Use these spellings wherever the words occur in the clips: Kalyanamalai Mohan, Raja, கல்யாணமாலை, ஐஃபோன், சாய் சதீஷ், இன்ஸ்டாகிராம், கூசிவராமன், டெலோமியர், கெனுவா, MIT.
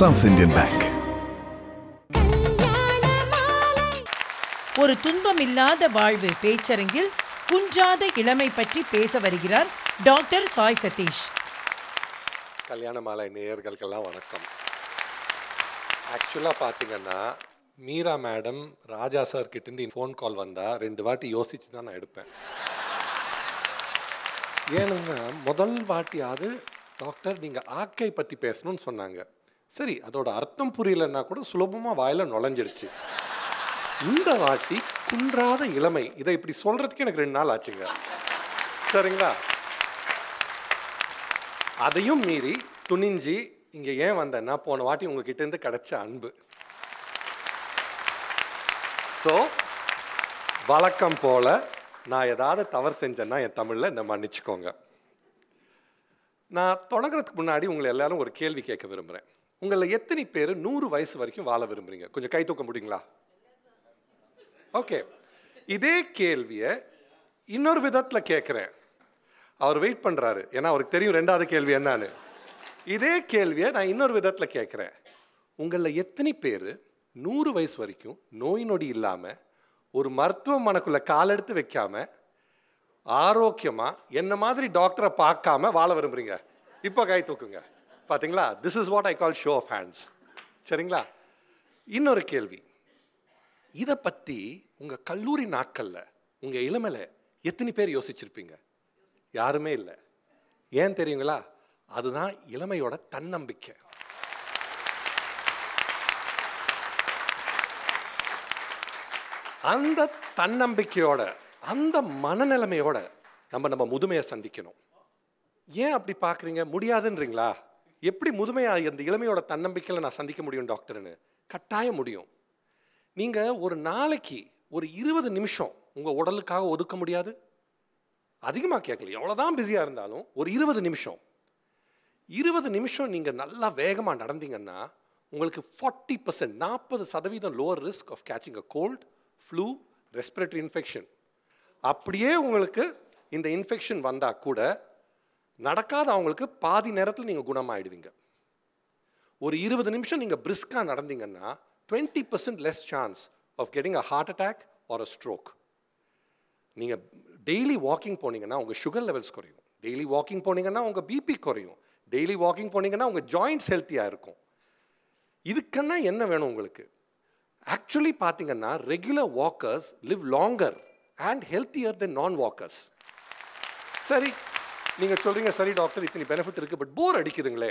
South Indian bank. ஒரு துன்பமில்லாத வாழ்வு பேச்சரங்கில் குன்றாத இளமை பற்றி பேச வருகிறார் டாக்டர் சாய் சதீஷ். கல்யாண மாலை நேயர்களுக்கெல்லாம் வணக்கம். ஆக்சுவலாக பார்த்தீங்கன்னா மீரா மேடம் ராஜா சார் கிட்டேருந்து ஃபோன் கால் வந்தால் 2 வாட்டி யோசிச்சு தான் நான் எடுப்பேன். ஏனுங்க முதல் வாட்டியாவது டாக்டர் நீங்கள் ஆக்கை பற்றி பேசணும்னு சொன்னாங்க. சரி, அதோட அர்த்தம் புரியலன்னா கூட சுலபமாக வாயில நுழைஞ்சிடுச்சு. இந்த வாட்டி குன்றாத இளமை, இதை இப்படி சொல்கிறதுக்கு எனக்கு 2 நாள் ஆச்சுங்க. சரிங்களா? அதையும் மீறி துணிஞ்சு இங்கே ஏன் வந்தேன்னா, போன வாட்டி உங்ககிட்டேருந்து கிடைச்ச அன்பு. ஸோ வழக்கம் போல் நான் ஏதாவது தவறு செஞ்சேன்னா என் தமிழில் என்ன மன்னிச்சுக்கோங்க. நான் தொடங்குறதுக்கு முன்னாடி உங்களை எல்லாரும் ஒரு கேள்வி கேட்க விரும்புகிறேன். உங்களை எத்தனை பேர் 100 வயசு வரைக்கும் வாழ விரும்புகிறீங்க? கொஞ்சம் கை தூக்க முடியுங்களா? ஓகே, இதே கேள்வியை இன்னொரு விதத்தில் கேட்குறேன். அவர் வெயிட் பண்ணுறாரு, ஏன்னா அவருக்கு தெரியும் 2வது கேள்வி என்னான்னு. இதே கேள்வியை நான் இன்னொரு விதத்தில் கேட்குறேன். உங்களை எத்தனை பேர் 100 வயசு வரைக்கும் நோய் நொடி இல்லாமல், ஒரு மருத்துவமனைக்குள்ளே காலெடுத்து வைக்காம, ஆரோக்கியமாக என்ன மாதிரி டாக்டரை பார்க்காம வாழ விரும்புகிறீங்க? இப்போ கை தூக்குங்க. பார்த்தீங்களா, this is what I call show of hands. சரிங்களா? இன்னொரு கேள்வி, இதை பற்றி உங்கள் கல்லூரி நாட்களில் உங்கள் இளமையில் எத்தனை பேர் யோசிச்சுருப்பீங்க? யாருமே இல்லை. ஏன் தெரியுங்களா? அதுதான் இளமையோட தன்னம்பிக்கை. அந்த தன்னம்பிக்கையோட, அந்த மனநிலைமையோட நம்ம முதுமையை சந்திக்கணும். ஏன் அப்படி பார்க்குறீங்க? முடியாதுன்றீங்களா? எப்படி முதுமையா இந்த இளமையோட தன்னம்பிக்கையில் நான் சந்திக்க முடியும் டாக்டர்னு? கட்டாயம் முடியும். நீங்கள் ஒரு நாளைக்கு ஒரு 20 நிமிஷம் உங்கள் உடலுக்காக ஒதுக்க முடியாது? அதிகமாக கேட்கல, எவ்வளோதான் பிஸியாக இருந்தாலும் ஒரு 20 நிமிஷம். 20 நிமிஷம் நீங்கள் நல்லா வேகமாக நடந்தீங்கன்னா உங்களுக்கு 40%, 40% lower risk of catching a cold, flu, respiratory infection. அப்படியே உங்களுக்கு இந்த இன்ஃபெக்ஷன் வந்தால் கூட நடக்காத அவங்களுக்கு பாதி நேரத்தில் நீங்கள் குணமாயிடுவீங்க. ஒரு 20 நிமிஷம் நீங்கள் பிரிஸ்காக நடந்தீங்கன்னா 20% less chance of getting a heart attack or a stroke. நீங்கள் டெய்லி வாக்கிங் போனீங்கன்னா உங்கள் சுகர் லெவல்ஸ் குறையும், டெய்லி வாக்கிங் போனீங்கன்னா உங்கள் பிபி குறையும், டெய்லி வாக்கிங் போனீங்கன்னா உங்கள் ஜாயின்ட்ஸ் ஹெல்த்தியாக இருக்கும். இதுக்கென்னா என்ன வேணும் உங்களுக்கு? ஆக்சுவலி பார்த்தீங்கன்னா regular walkers live longer and healthier than non walkers. சரி, நீங்கள் சொல்கிறீங்க, சரி டாக்டர் இத்தனை பெனிஃபிட் இருக்குது, பட் போர் அடிக்குதுங்களே.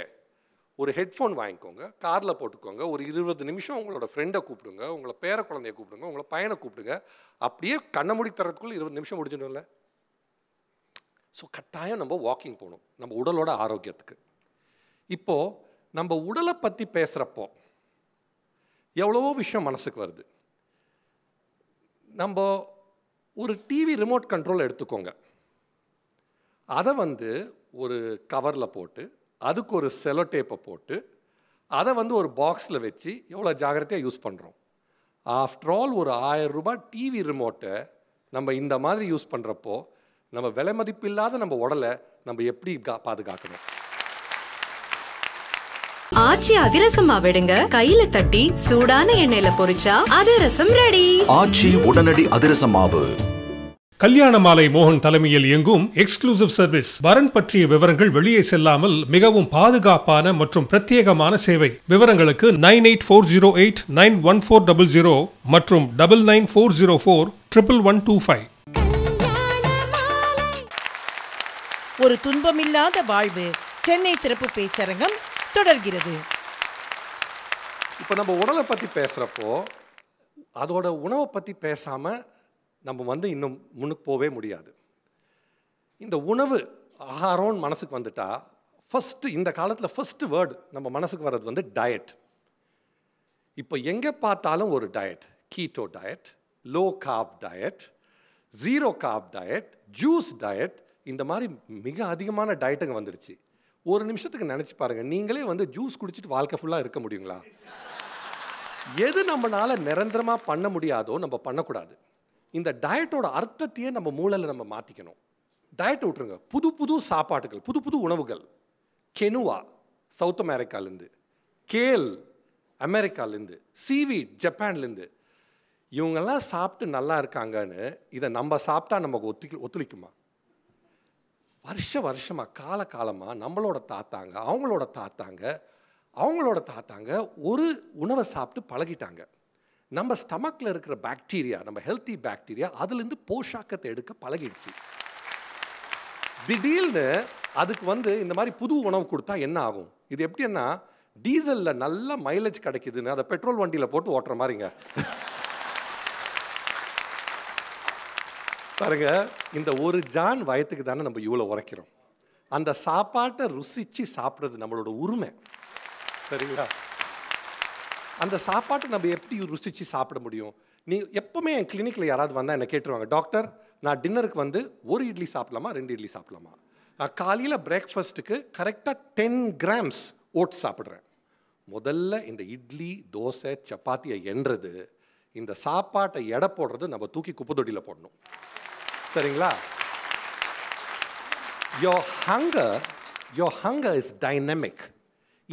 ஒரு ஹெட்ஃபோன் வாங்கிக்கோங்க, காரில் போட்டுக்கோங்க, ஒரு 20 நிமிஷம் உங்களோட ஃப்ரெண்டை கூப்பிடுங்க, உங்களை பேர குழந்தைய கூப்பிடுங்க, உங்களை பையனை கூப்பிடுங்க. அப்படியே கண்ணை மூடி தரத்துக்குள்ளே 20 நிமிஷம் முடிஞ்சிடும்ல. ஸோ கட்டாயம் நம்ம வாக்கிங் போகணும் நம்ம உடலோட ஆரோக்கியத்துக்கு. இப்போது நம்ம உடலை பற்றி பேசுகிறப்போ எவ்வளவோ விஷயம் மனசுக்கு வருது. நம்ம ஒரு டிவி ரிமோட் கண்ட்ரோல் எடுத்துக்கோங்க, அதை ஒரு கவரில் போட்டு, அதுக்கு ஒரு செலோ டேப்பை போட்டு, அதை ஒரு பாக்ஸில் வச்சு எவ்வளோ ஜாகிரதையாக யூஸ் பண்ணுறோம். ஆஃப்டர் ஆல் ஒரு ₹1000 டிவி ரிமோட்டை நம்ம இந்த மாதிரி யூஸ் பண்ணுறப்போ நம்ம விலை மதிப்பு இல்லாத நம்ம உடலை நம்ம எப்படி பாதுகாக்கணும்? ஆச்சி அதிரசமா விடுங்க, கையில தட்டி சூடான எண்ணெயில பொரிச்சா அதிரசம் ரெடி. ஆச்சி உடனடி அதிரசமாவு. கல்யாணமாலை மோகன் தலைமையில் இயங்கும் எக்ஸ்க்ளூசிவ் சர்வீஸ். வரன் பற்றிய விவரங்கள் வெளியே செல்லாமல் மிகவும் பாதுகாப்பான மற்றும் பிரத்யேகமான சேவை. விவரங்களுக்கு 9840891400 மற்றும் 9940411125. ஒரு துன்பமில்லாத வாழ்வு சென்னை சிறப்பு பேச்சரங்கம் தொடர்கிறது. இப்போ நம்ம உடலை பற்றி பேசுகிறப்போ அதோட உணவை பற்றி பேசாமல் நம்ம இன்னும் முன்னுக்கு போகவே முடியாது. இந்த உணவு, ஆகாரம்னு மனசுக்கு வந்துட்டா ஃபஸ்ட்டு, இந்த காலத்தில் ஃபஸ்ட்டு வேர்டு நம்ம மனசுக்கு வர்றது டயட். இப்போ எங்கே பார்த்தாலும் ஒரு diet. Keto diet, low carb diet, zero carb diet, juice diet, இந்த மாதிரி மிக அதிகமான டயட்டுங்க வந்துடுச்சு. ஒரு நிமிஷத்துக்கு நினச்சி பாருங்கள், நீங்களே ஜூஸ் குடிச்சிட்டு வாழ்க்கை ஃபுல்லாக இருக்க முடியுங்களா? எது நம்மளால் நிரந்தரமாக பண்ண முடியாதோ நம்ம பண்ணக்கூடாது. இந்த டயட்டோட அர்த்தத்தையே நம்ம மூளையில் நம்ம மாற்றிக்கணும். டயட்டை விட்டுருங்க, புது புது சாப்பாட்டுகள், புது புது உணவுகள். கெனுவா சவுத் அமெரிக்காலேருந்து, கேல் அமெரிக்காலேருந்து, சீவீட் ஜப்பான்லேருந்து, இவங்கெல்லாம் சாப்பிட்டு நல்லா இருக்காங்கன்னு இதை நம்ம சாப்பிட்டா நமக்கு ஒத்துழைக்குமா? வருஷ வருஷமாக கால காலமாக நம்மளோட தாத்தாங்க அவங்களோட தாத்தாங்க ஒரு உணவை சாப்பிட்டு பழகிட்டாங்க. நம்ம ஸ்டமக்கில் இருக்கிற பாக்டீரியா, நம்ம ஹெல்த்தி பாக்டீரியா, அதுலேருந்து போஷாக்கத்தை எடுக்க பழகிடுச்சு. திடீர்னு அதுக்கு இந்த மாதிரி புது உணவு கொடுத்தா என்ன ஆகும்? இது எப்படின்னா, டீசலில் நல்ல மைலேஜ் கிடைக்குதுன்னு அதை பெட்ரோல் வண்டியில் போட்டு ஓட்டுற மாதிரிங்க. பாருங்க, இந்த ஒரு ஜான் வயத்துக்கு தானே நம்ம இவ்வளோ உரைக்கிறோம். அந்த சாப்பாட்டை ருசித்து சாப்பிட்றது நம்மளோட உரிமை, சரிங்களா? அந்த சாப்பாட்டை நம்ம எப்படி ருசித்து சாப்பிட முடியும்? நீ எப்போவுமே என் கிளினிக்கில் யாராவது வந்தால் என்னை கேட்டுருவாங்க, டாக்டர் நான் டின்னருக்கு 1 இட்லி சாப்பிடலாமா 2 இட்லி சாப்பிடலாமா? நான் காலையில் பிரேக்ஃபாஸ்ட்டுக்கு கரெக்டாக 10 grams ஓட்ஸ் சாப்பிட்றேன். முதல்ல இந்த இட்லி தோசை சப்பாத்தியை எண்ணுறது, இந்த சாப்பாட்டை எடை போடுறது நம்ம தூக்கி குப்பைத்தொட்டியில் போடணும், சரிங்களா? Your hunger is dynamic.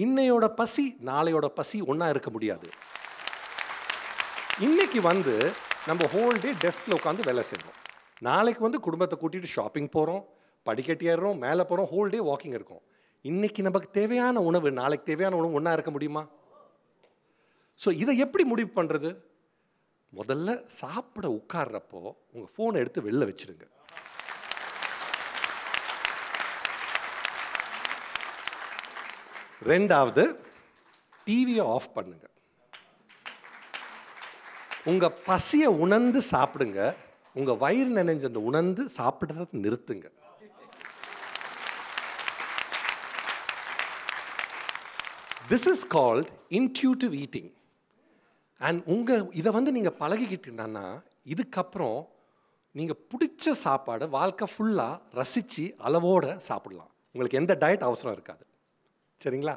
இன்னையோட பசி நாளையோட பசி ஒன்றா இருக்க முடியாது. இன்னைக்கு நம்ம ஹோல் டே டெஸ்கில் உட்காந்து வேலை செய்கிறோம், நாளைக்கு குடும்பத்தை கூட்டிகிட்டு ஷாப்பிங் போகிறோம், படிக்கட்டு ஏறுறோம், மேலே போகிறோம், ஹோல் டே வாக்கிங் இருக்கும். இன்னைக்கு நமக்கு தேவையான உணவு நாளைக்கு தேவையான உணவு ஒன்றா இருக்க முடியுமா? ஸோ இதை எப்படி முடிவு பண்ணுறது? முதல்ல சாப்பிட உட்கார்றப்போ உங்கள் ஃபோனை எடுத்து வெளில வச்சுடுங்க. ரெண்டாவது, டிவியை ஆஃப் பண்ணுங்க. உங்கள் பசியை உணர்ந்து சாப்பிடுங்க, உங்கள் வயிறு நினைஞ்ச அந்த உணர்ந்து சாப்பிட்றத நிறுத்துங்க. This is called intuitive eating. And உங்கள் இதை நீங்கள் பழகிக்கிட்டீங்கன்னா இதுக்கப்புறம் நீங்கள் பிடிச்ச சாப்பாடு வாழ்க்கை ஃபுல்லாக ரசித்து அளவோடு சாப்பிடலாம். உங்களுக்கு எந்த டயட் அவசரம் இருக்காது, சரிங்களா?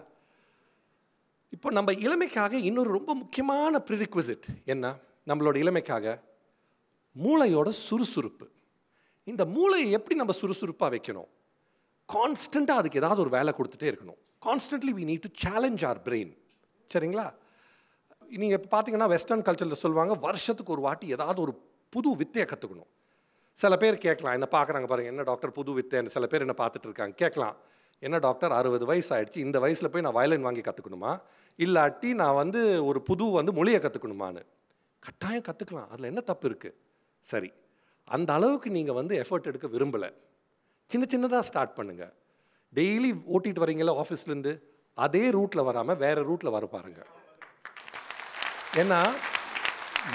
இப்போ நம்ம இளமைக்காக இன்னொரு ரொம்ப முக்கியமான ப்ரீரிக்வசிட் என்ன? நம்மளோட இளமைக்காக மூளையோட சுறுசுறுப்பு. இந்த மூளையை எப்படி நம்ம சுறுசுறுப்பாக வைக்கணும்? கான்ஸ்டண்ட்டாக அதுக்கு ஏதாவது ஒரு வேலை கொடுத்துட்டே இருக்கணும். Constantly we need to challenge our brain, சரிங்களா? நீங்கள் இப்போ பார்த்தீங்கன்னா வெஸ்டர்ன் கல்ச்சரில் சொல்லுவாங்க, வருஷத்துக்கு ஒரு வாட்டி ஏதாவது ஒரு புது வித்தையை கற்றுக்கணும். சில பேர் கேட்கலாம், என்ன பார்க்குறாங்க பாருங்கள், என்ன டாக்டர் புது வித்தைன்னு சில பேர் என்ன பார்த்துட்டு இருக்காங்க. கேட்கலாம், என்ன டாக்டர் 60 வயசு ஆகிடுச்சு, இந்த வயசில் போய் நான் வயலின் வாங்கி கற்றுக்கணுமா, இல்லாட்டி நான் ஒரு புது மொழியை கற்றுக்கணுமான்னு. கட்டாயம் கற்றுக்கலாம், அதில் என்ன தப்பு இருக்குது? சரி, அந்த அளவுக்கு நீங்கள் எஃபர்ட் எடுக்க விரும்பலை, சின்ன சின்னதாக ஸ்டார்ட் பண்ணுங்கள். டெய்லி ஓட்டிகிட்டு வரீங்களா ஆஃபீஸ்லேருந்து, அதே ரூட்டில் வராமல் வேறு ரூட்டில் வர பாருங்கள். ஏன்னா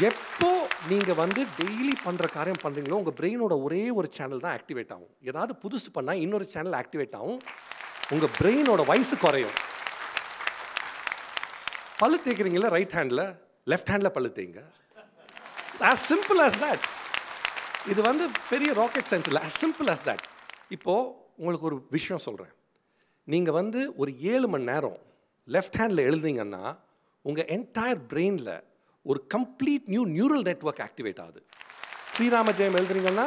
எப்போ நீங்கள் டெய்லி பண்ணுற காரியம் பண்ணுறீங்களோ உங்கள் பிரெயினோட ஒரே ஒரு சேனல் தான் ஆக்டிவேட் ஆகும். ஏதாவது புதுசு பண்ணால் இன்னொரு சேனல் ஆக்டிவேட் ஆகும், உங்கள் பிரெயினோட வயசு குறையும். பல்லு தேய்க்கிறீங்களா, ரைட் ஹேண்டில் லெஃப்ட் ஹேண்டில் பல்லு தேய்ங்க. As simple as that. இது பெரிய ராக்கெட் சயின்ஸ் இல்லை, ஆஸ் சிம்பிள் ஆஸ் தட். இப்போது உங்களுக்கு ஒரு விஷயம் சொல்கிறேன், நீங்கள் ஒரு 7 மணி நேரம் லெஃப்ட் ஹேண்டில் எழுதிங்கன்னா உங்கள் என்டையர் பிரெயினில் ஒரு complete new neural network activate ஆகுது. ஸ்ரீராம ஜெயம் எழுதுறீங்கன்னா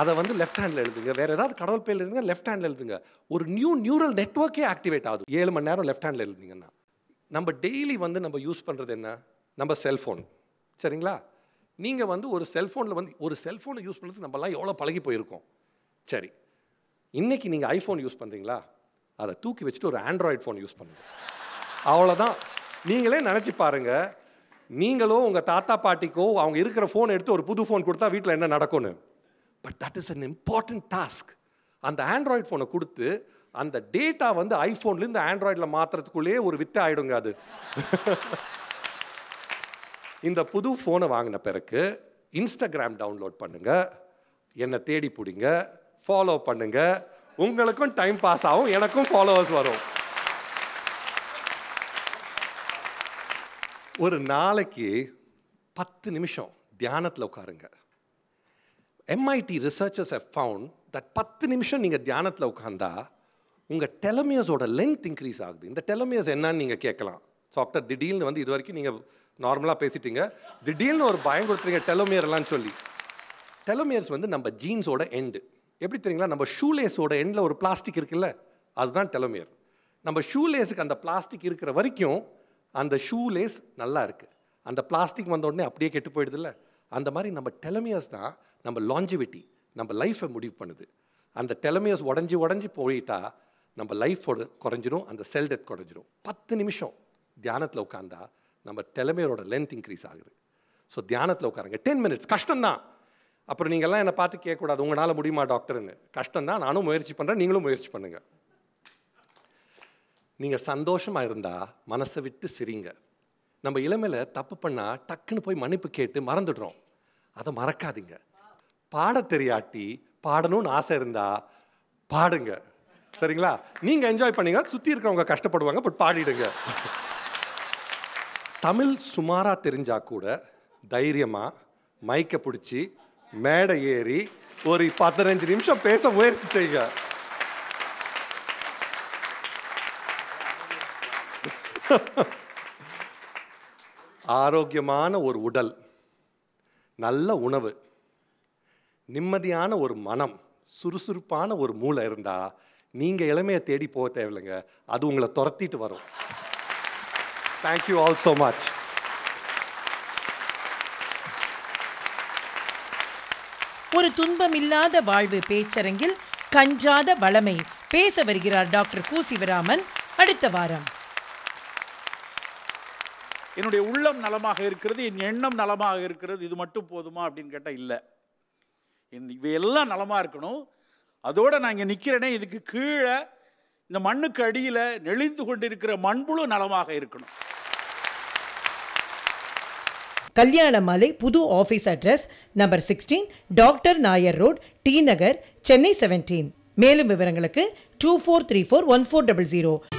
அதை லெஃப்ட் ஹேண்டில் எழுதுங்க, வேறு ஏதாவது கடவுள் பேர் எழுதுங்க லெஃப்ட் ஹேண்டில் எழுதுங்க, ஒரு நியூ நியூரல் நெட்வொர்க்கே ஆக்டிவேட் ஆகுது 7 மணி நேரம் லெஃப்ட் ஹேண்டில் எழுதிங்கன்னா. நம்ம டெய்லி நம்ம யூஸ் பண்ணுறது என்ன? நம்ம செல்ஃபோன், சரிங்களா? நீங்கள் ஒரு செல்ஃபோனில் ஒரு செல்ஃபோனை யூஸ் பண்ணுறது நம்மலாம் எவ்வளோ பழகி போயிருக்கோம். சரி, இன்றைக்கி நீங்கள் ஐஃபோன் யூஸ் பண்ணுறீங்களா, அதை தூக்கி வச்சுட்டு ஒரு ஆண்ட்ராய்டு ஃபோன் யூஸ் பண்ணுங்கள், அவ்வளோதான். நீங்களே நினச்சி பாருங்கள், நீங்களோ உங்கள் தாத்தா பாட்டிக்கோ அவங்க இருக்கிற ஃபோன் எடுத்து ஒரு புது ஃபோன் கொடுத்தா வீட்டில் என்ன நடக்கும்னு. But that is an important task. அந்த ஆண்ட்ராய்டு ஃபோனை கொடுத்து அந்த டேட்டா ஐஃபோன்லேருந்து ஆண்ட்ராய்டில் மாற்றுறதுக்குள்ளேயே ஒரு வித்தை ஆகிடுங்க. அது இந்த புது ஃபோனை வாங்கின பிறகு இன்ஸ்டாகிராம் டவுன்லோட் பண்ணுங்கள், என்னை தேடி பிடிங்க, ஃபாலோ பண்ணுங்கள், உங்களுக்கும் டைம் பாஸ் ஆகும், எனக்கும் ஃபாலோவர்ஸ் வரும். ஒரு நாளைக்கு 10 நிமிஷம் தியானத்தில் உட்காருங்க. MIT researchers have found that 10 நிமிஷம் நீங்கள் தியானத்தில் உட்காந்தா உங்கள் டெலமியஸோட லென்த் இன்க்ரீஸ் ஆகுது. இந்த டெலமியஸ் என்னன்னு நீங்கள் கேட்கலாம், டாக்டர் திடீர்னு இது வரைக்கும் நீங்கள் நார்மலாக பேசிட்டீங்க, திடீர்னு ஒரு பயம் கொடுத்துருங்க டெலோமியர்லாம் சொல்லி. டெலோமியர்ஸ் நம்ம ஜீன்ஸோட எண்டு. எப்படி தெரியுங்களா, நம்ம ஷூலேஸோட எண்டில் ஒரு பிளாஸ்டிக் இருக்குல்ல, அதுதான் டெலோமியர். நம்ம ஷூலேஸுக்கு அந்த பிளாஸ்டிக் இருக்கிற வரைக்கும் அந்த ஷூ லேஸ் நல்லா இருக்குது, அந்த பிளாஸ்டிக் வந்த உடனே அப்படியே கெட்டு போயிடுதுல்ல. அந்த மாதிரி நம்ம டெலமியர்ஸ் தான் நம்ம லாஞ்சிவிட்டி, நம்ம லைஃப்பை முடிவு பண்ணுது. அந்த டெலமியர்ஸ் உடஞ்சி உடஞ்சி போயிட்டா நம்ம லைஃபோட குறைஞ்சிடும், அந்த செல் டெத் குறைஞ்சிடும். 10 நிமிஷம் தியானத்தில் உட்காந்தா நம்ம டெலமியரோட லென்த் இன்க்ரீஸ் ஆகுது. ஸோ தியானத்தில் உட்காருங்க 10 மினிட்ஸ். கஷ்டம்தான். அப்புறம் நீங்கள்லாம் என்னை பார்த்து கேட்கக்கூடாது உங்களால் முடியுமா டாக்டருன்னு. கஷ்டம்தான், நானும் முயற்சி பண்ணுறேன், நீங்களும் முயற்சி பண்ணுங்கள். நீங்கள் சந்தோஷமாக இருந்தால் மனசை விட்டு சிரிங்க. நம்ம இளமையில் தப்பு பண்ணால் டக்குன்னு போய் மன்னிப்பு கேட்டு மறந்துடுறோம். அதை மறக்காதீங்க. பாட தெரியாட்டி பாடணும்னு ஆசை இருந்தால் பாடுங்க, சரிங்களா? நீங்கள் என்ஜாய் பண்ணுங்க, சுற்றி இருக்கிறவங்க கஷ்டப்படுவாங்க, பட் பாடிடுங்க. தமிழ் சுமாராக தெரிஞ்சால் கூட தைரியமாக மைக்கை பிடிச்சி மேடை ஏறி ஒரு 15 நிமிஷம் பேச முயற்சி செய்யுங்க. ஆரோக்கியமான ஒரு உடல், நல்ல உணவு, நிம்மதியான ஒரு மனம், சுறுசுறுப்பான ஒரு மூளை இருந்தால் நீங்கள் இளமையை தேடி போக தேவையில்லைங்க, அது உங்களை துரத்திட்டு வரும். Thank you all so much. ஒரு துன்பமில்லாத வாழ்வு பேச்சரங்கில் கஞ்சாத வளமை பேச வருகிறார் டாக்டர் கூசிவராமன். அடுத்த வாரம் என்னுடைய உள்ளம் நலமாக இருக்கிறது, என் எண்ணம் நலமாக இருக்கிறது, இது மட்டும் போதுமா அப்படின்னு கேட்டால் இல்லை, இவையெல்லாம் நலமாக இருக்கணும். அதோடு நான் இங்கே நிற்கிறேனே, இதுக்கு கீழே இந்த மண்ணுக்கு அடியில் நெளிந்து கொண்டிருக்கிற மண்புழு நலமாக இருக்கணும். கல்யாணமாலை புது office address number 16 doctor Nair road, T Nagar, Chennai 17. மேலும் விவரங்களுக்கு 2434 1400